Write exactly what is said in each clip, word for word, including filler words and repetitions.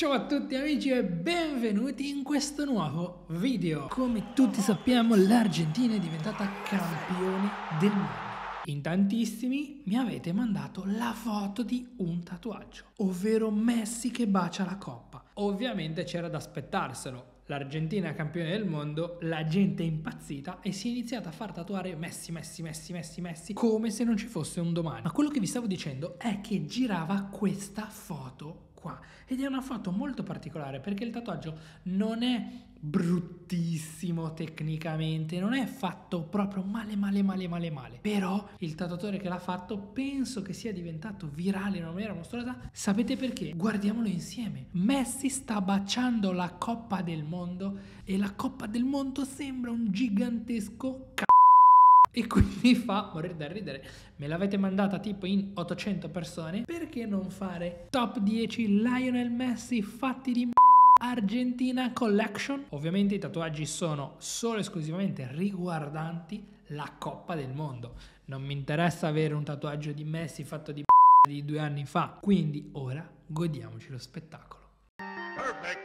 Ciao a tutti amici e benvenuti in questo nuovo video. Come tutti sappiamo, l'Argentina è diventata campione del mondo. In tantissimi mi avete mandato la foto di un tatuaggio, ovvero Messi che bacia la coppa. Ovviamente c'era da aspettarselo. L'Argentina è campione del mondo, la gente è impazzita e si è iniziata a far tatuare Messi, Messi, Messi, Messi, Messi, come se non ci fosse un domani. Ma quello che vi stavo dicendo è che girava questa foto qua, ed è una foto molto particolare perché il tatuaggio non è bruttissimo tecnicamente, non è fatto proprio male male male male male, però il tatuatore che l'ha fatto penso che sia diventato virale in una maniera mostruosa. Sapete perché? Guardiamolo insieme. Messi sta baciando la Coppa del Mondo e la Coppa del Mondo sembra un gigantesco c***o e quindi fa morire da ridere. Me l'avete mandata tipo in ottocento persone. Perché non fare top dieci Lionel Messi fatti di merda Argentina collection? Ovviamente i tatuaggi sono solo e esclusivamente riguardanti la Coppa del Mondo. Non mi interessa avere un tatuaggio di Messi fatto di merda di due anni fa. Quindi ora godiamoci lo spettacolo. Perfect.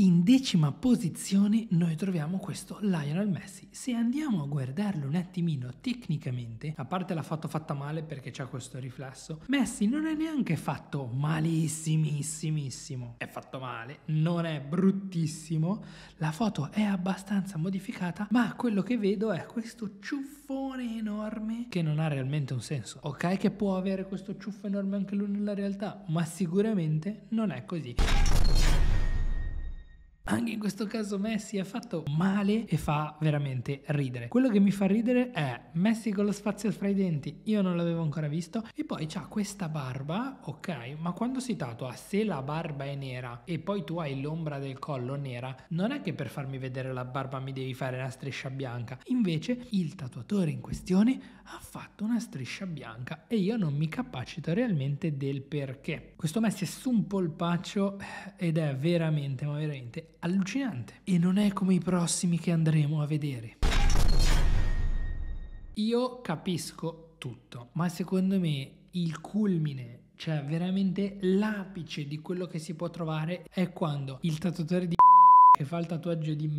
In decima posizione noi troviamo questo Lionel Messi. Se andiamo a guardarlo un attimino tecnicamente, a parte la foto fatta male perché c'ha questo riflesso, Messi non è neanche fatto malissimissimissimo. È fatto male, non è bruttissimo, la foto è abbastanza modificata, ma quello che vedo è questo ciuffone enorme che non ha realmente un senso. Ok che può avere questo ciuffo enorme anche lui nella realtà, ma sicuramente non è così. Anche in questo caso Messi è fatto male e fa veramente ridere. Quello che mi fa ridere è Messi con lo spazio fra i denti, io non l'avevo ancora visto, e poi c'ha questa barba, ok, ma quando si tatua, se la barba è nera e poi tu hai l'ombra del collo nera, non è che per farmi vedere la barba mi devi fare una striscia bianca. Invece il tatuatore in questione ha fatto una striscia bianca e io non mi capacito realmente del perché. Questo Messi è su un polpaccio ed è veramente, ma veramente allucinante, e non è come i prossimi che andremo a vedere. Io capisco tutto, ma secondo me il culmine, cioè veramente l'apice di quello che si può trovare, è quando il tatuatore di merda che fa il tatuaggio di merda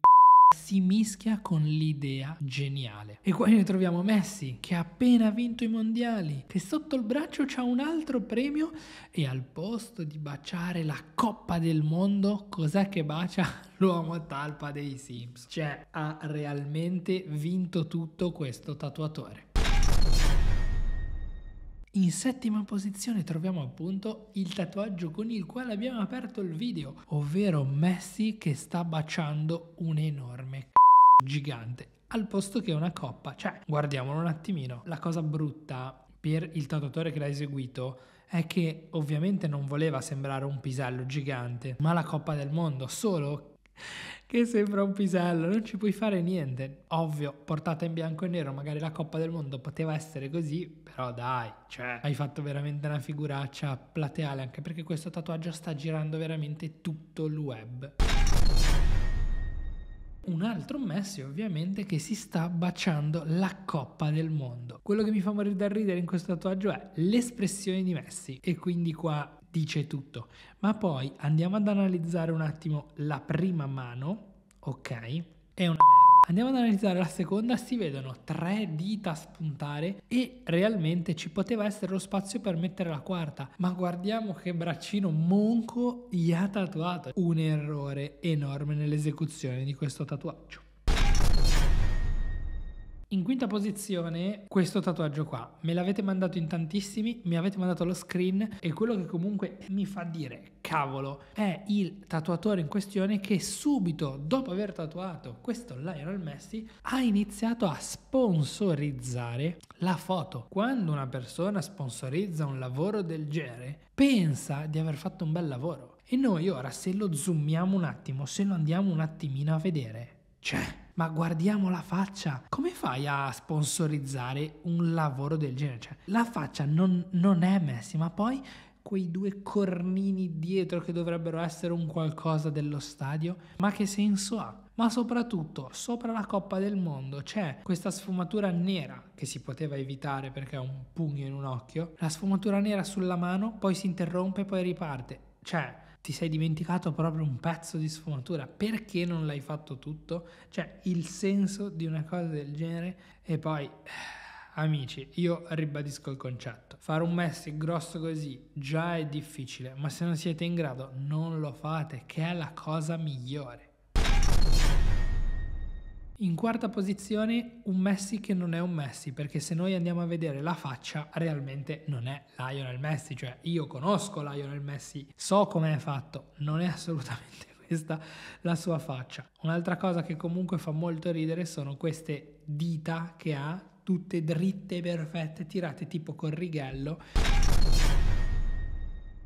si mischia con l'idea geniale. E qua ne troviamo Messi che ha appena vinto i mondiali, che sotto il braccio c'ha un altro premio, e al posto di baciare la Coppa del Mondo, cos'è che bacia? L'uomo talpa dei Sims. Cioè ha realmente vinto tutto questo tatuatore. In settima posizione troviamo appunto il tatuaggio con il quale abbiamo aperto il video, ovvero Messi che sta baciando un enorme c***o gigante al posto che una coppa. Cioè guardiamolo un attimino. La cosa brutta per il tatuatore che l'ha eseguito è che ovviamente non voleva sembrare un pisello gigante, ma la Coppa del Mondo, solo che sembra un pisello, non ci puoi fare niente. Ovvio, portata in bianco e nero, magari la Coppa del Mondo poteva essere così, però dai, cioè hai fatto veramente una figuraccia plateale, anche perché questo tatuaggio sta girando veramente tutto il web. Un altro Messi ovviamente che si sta baciando la Coppa del Mondo. Quello che mi fa morire da ridere in questo tatuaggio è l'espressione di Messi, e quindi qua dice tutto. Ma poi andiamo ad analizzare un attimo la prima mano, ok? È una merda. Andiamo ad analizzare la seconda, si vedono tre dita spuntare e realmente ci poteva essere lo spazio per mettere la quarta, ma guardiamo che braccino monco gli ha tatuato. Un errore enorme nell'esecuzione di questo tatuaggio. In quinta posizione questo tatuaggio qua, me l'avete mandato in tantissimi, mi avete mandato lo screen, e quello che comunque mi fa dire cavolo è il tatuatore in questione che subito dopo aver tatuato questo Lionel Messi ha iniziato a sponsorizzare la foto. Quando una persona sponsorizza un lavoro del genere pensa di aver fatto un bel lavoro, e noi ora se lo zoomiamo un attimo, se lo andiamo un attimino a vedere, cioè ma guardiamo la faccia, come fai a sponsorizzare un lavoro del genere? Cioè la faccia non, non è Messi, ma poi quei due cornini dietro che dovrebbero essere un qualcosa dello stadio, ma che senso ha? Ma soprattutto sopra la Coppa del Mondo c'è questa sfumatura nera che si poteva evitare perché è un pugno in un occhio, la sfumatura nera sulla mano, poi si interrompe, poi riparte. Cioè, ti sei dimenticato proprio un pezzo di sfumatura, perché non l'hai fatto tutto? Cioè, il senso di una cosa del genere. E poi, amici, io ribadisco il concetto. Fare un Messi grosso così già è difficile, ma se non siete in grado non lo fate, che è la cosa migliore. In quarta posizione un Messi che non è un Messi, perché se noi andiamo a vedere la faccia realmente non è Lionel Messi, cioè io conosco Lionel Messi, so com'è fatto, non è assolutamente questa la sua faccia. Un'altra cosa che comunque fa molto ridere sono queste dita che ha, tutte dritte, perfette, tirate tipo col righello.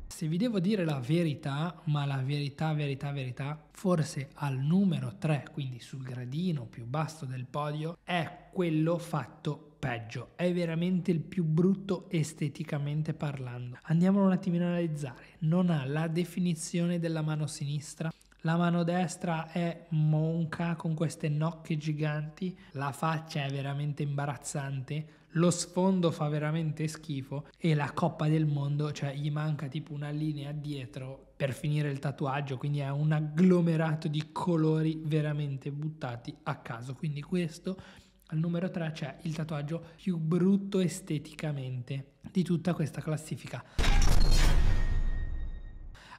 Se vi devo dire la verità, ma la verità, verità, verità, forse al numero tre, quindi sul gradino più basso del podio, è quello fatto peggio. È veramente il più brutto esteticamente parlando. Andiamolo un attimino a analizzare. Non ha la definizione della mano sinistra. La mano destra è monca con queste nocche giganti, la faccia è veramente imbarazzante, lo sfondo fa veramente schifo e la Coppa del Mondo, cioè gli manca tipo una linea dietro per finire il tatuaggio, quindi è un agglomerato di colori veramente buttati a caso. Quindi questo al numero tre c'è il tatuaggio più brutto esteticamente di tutta questa classifica.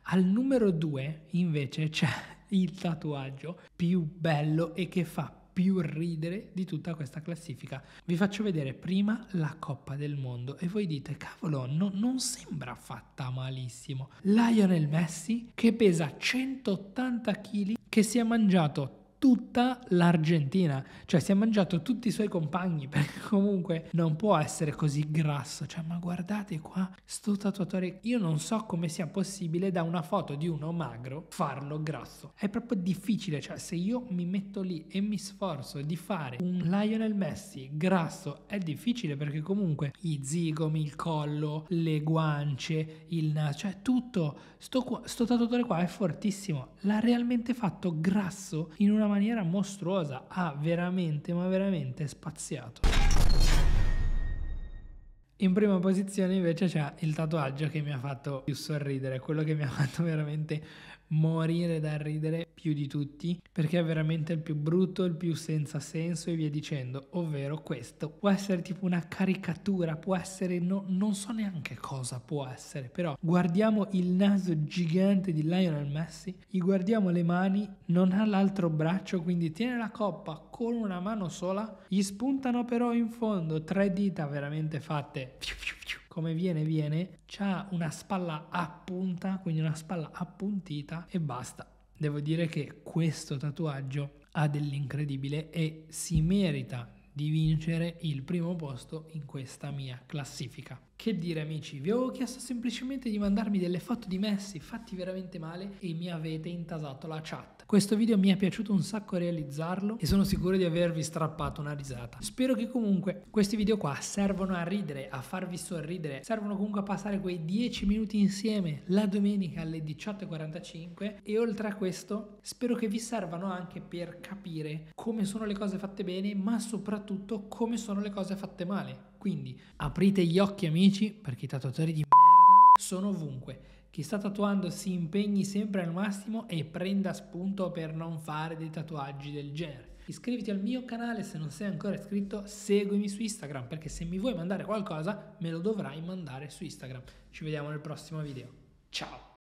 Al numero due invece c'è il tatuaggio più bello e che fa più ridere di tutta questa classifica. Vi faccio vedere prima la Coppa del Mondo e voi dite, cavolo, no, non sembra fatta malissimo. Lionel Messi che pesa centottanta chili, che si è mangiato tutta l'Argentina, cioè si è mangiato tutti i suoi compagni, perché comunque non può essere così grasso. Cioè, ma guardate qua sto tatuatore, io non so come sia possibile da una foto di uno magro farlo grasso, è proprio difficile. Cioè, se io mi metto lì e mi sforzo di fare un Lionel Messi grasso è difficile, perché comunque i zigomi, il collo, le guance, il naso, cioè tutto sto, qua, sto tatuatore qua è fortissimo, l'ha realmente fatto grasso in una maniera mostruosa, ha ah, veramente ma veramente spaziato. In prima posizione invece c'è il tatuaggio che mi ha fatto più sorridere, quello che mi ha fatto veramente morire da ridere più di tutti, perché è veramente il più brutto, il più senza senso e via dicendo, ovvero questo. Può essere tipo una caricatura, può essere no, non so neanche cosa può essere, però guardiamo il naso gigante di Lionel Messi, gli guardiamo le mani, non ha l'altro braccio, quindi tiene la coppa con una mano sola, gli spuntano però in fondo tre dita veramente fatte più più più. Come viene viene, c'ha una spalla a punta, quindi una spalla appuntita e basta. Devo dire che questo tatuaggio ha dell'incredibile e si merita di vincere il primo posto in questa mia classifica. Che dire, amici, vi avevo chiesto semplicemente di mandarmi delle foto di Messi fatti veramente male e mi avete intasato la chat. Questo video mi è piaciuto un sacco realizzarlo e sono sicuro di avervi strappato una risata. Spero che comunque questi video qua servono a ridere, a farvi sorridere, servono comunque a passare quei dieci minuti insieme la domenica alle diciotto e quarantacinque, e oltre a questo spero che vi servano anche per capire come sono le cose fatte bene, ma soprattutto come sono le cose fatte male. Quindi aprite gli occhi, amici, perché i tatuatori di merda sono ovunque. Chi sta tatuando si impegni sempre al massimo e prenda spunto per non fare dei tatuaggi del genere. Iscriviti al mio canale se non sei ancora iscritto, seguimi su Instagram, perché se mi vuoi mandare qualcosa me lo dovrai mandare su Instagram. Ci vediamo nel prossimo video. Ciao!